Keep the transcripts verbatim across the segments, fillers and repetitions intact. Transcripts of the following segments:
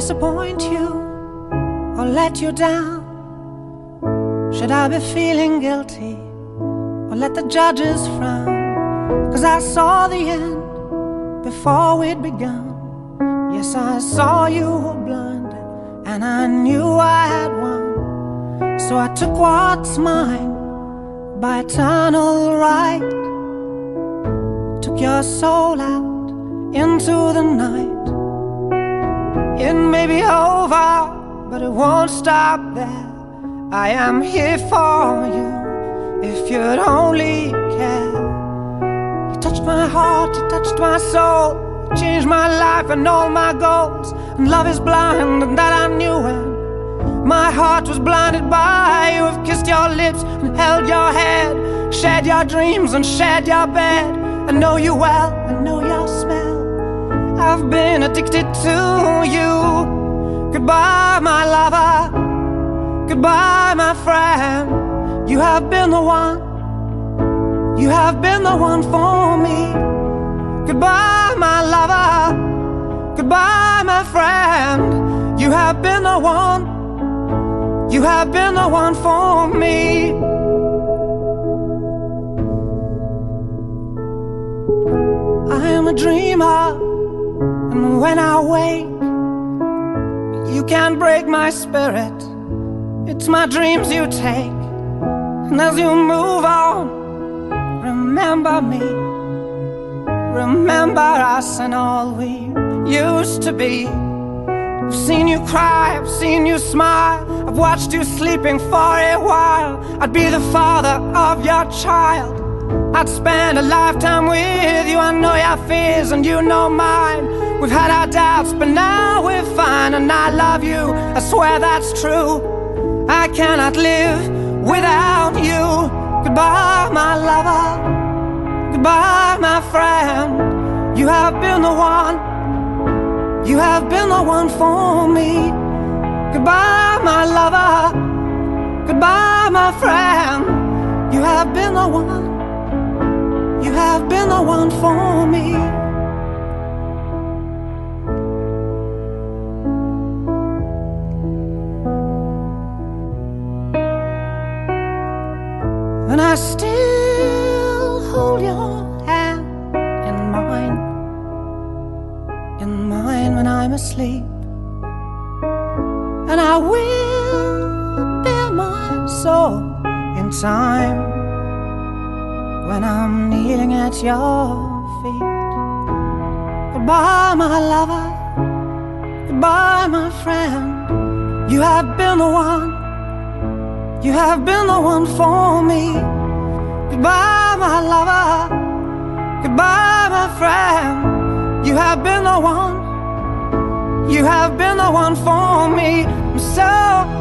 disappoint you or let you down? Should I be feeling guilty or let the judges frown? Cause I saw the end before we'd begun. Yes, I saw you were blind and I knew I had won. So I took what's mine by eternal right. Took your soul out into the night. It may be over, but it won't stop there. I am here for you, if you'd only care. You touched my heart, you touched my soul, you changed my life and all my goals. And love is blind, and that I knew when my heart was blinded by you. I've kissed your lips and held your head, shared your dreams and shared your bed. I know you well, I know your smell. I've been addicted to you. Goodbye, my lover. Goodbye, my friend. You have been the one. You have been the one for me. Goodbye, my lover. Goodbye, my friend. You have been the one. You have been the one for me. I am a dreamer. And when I wake, you can't break my spirit. It's my dreams you take. And as you move on, remember me. Remember us and all we used to be. I've seen you cry, I've seen you smile, I've watched you sleeping for a while. I'd be the father of your child, I'd spend a lifetime with you. I know your fears and you know mine. We've had our doubts, but now we're fine. And I love you, I swear that's true. I cannot live without you. Goodbye, my lover. Goodbye, my friend. You have been the one. You have been the one for me. Goodbye, my lover. Goodbye, my friend. You have been the one. You have been the one for me. And I still hold your hand in mine, in mine when I'm asleep. And I will bear my soul in time when I'm kneeling at your feet. Goodbye, my lover. Goodbye, my friend. You have been the one. You have been the one for me. Goodbye, my lover. Goodbye, my friend. You have been the one. You have been the one for me. I'm so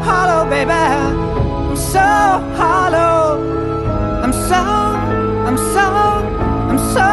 hollow, baby. I'm so hollow. I'm so, I'm so, I'm so